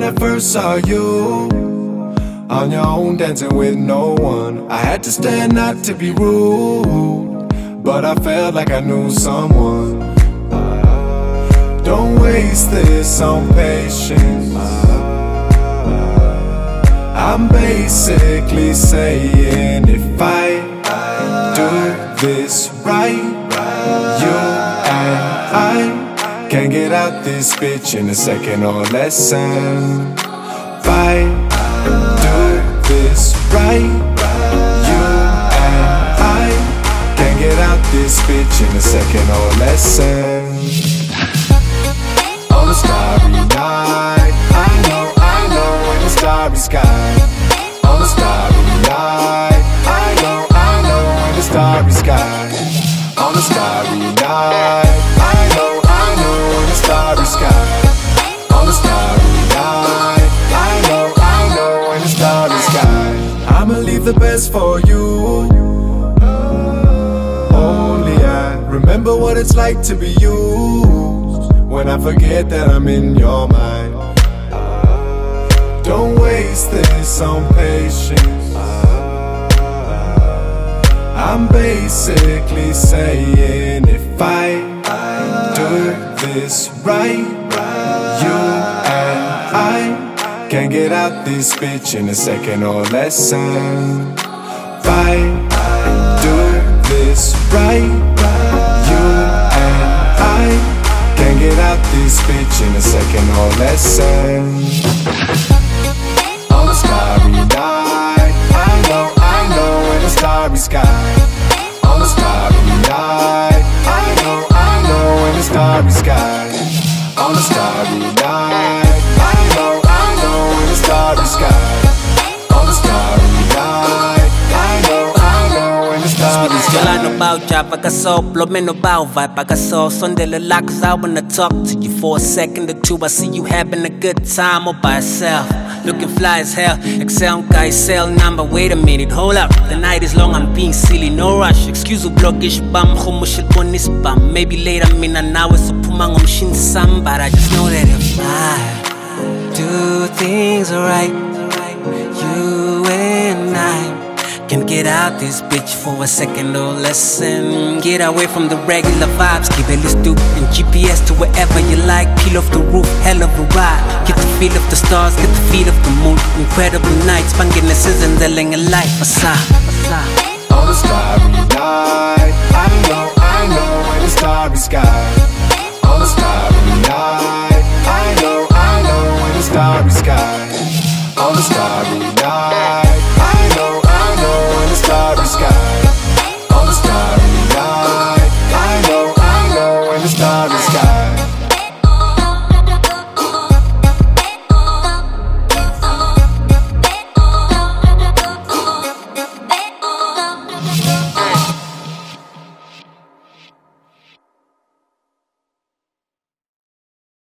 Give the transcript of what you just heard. When I first saw you, on your own dancing with no one, I had to stand not to be rude, but I felt like I knew someone. Don't waste this on patience. I'm basically saying if I do this right, you and I can get out this bitch in a second or less. And if I do this right, you and I can get out this bitch in a second or less. On a starry night, I know, in a starry sky. On a starry night, I know, in a starry sky. On a starry night, I know, in a starry sky. On a starry night, I know, in a starry sky. I'ma leave the best for you. Only I remember what it's like to be used, when I forget that I'm in your mind. Don't waste this on patience. I'm basically saying if I do this right, you and I can get out this bitch in a second or less. And if I do this right, you and I can get out this bitch in a second or less. On a starry night, I know, in a starry sky. On a starry night, I know, in a starry sky. On a starry night, I know, in a starry sky. On a starry night, I know, in a starry sky. Girl, I know about ya, pagkaso, blow me no bow vibe, pagkaso, sondela la, cause I wanna talk to you for a second or two. I see you having a good time all by yourself, looking fly as hell, Excel guy cell number. Wait a minute, hold up. The night is long, I'm being silly, no rush. Excuse me, blockish bam, bam. Maybe later, in an hour, so pumang shin sam. But I just know that if I do things right, you and I can get out this bitch for a second or less. And get away from the regular vibes, keep it loose, dude, and GPS to wherever you like. Peel off the roof, hell of a ride. Get the feel of the stars, get the feel of the moon. Incredible nights, banginnesses and the length of life. On a starry night, I know, in a starry sky. On a starry